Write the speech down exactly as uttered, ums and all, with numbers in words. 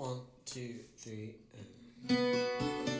One, two, three, and...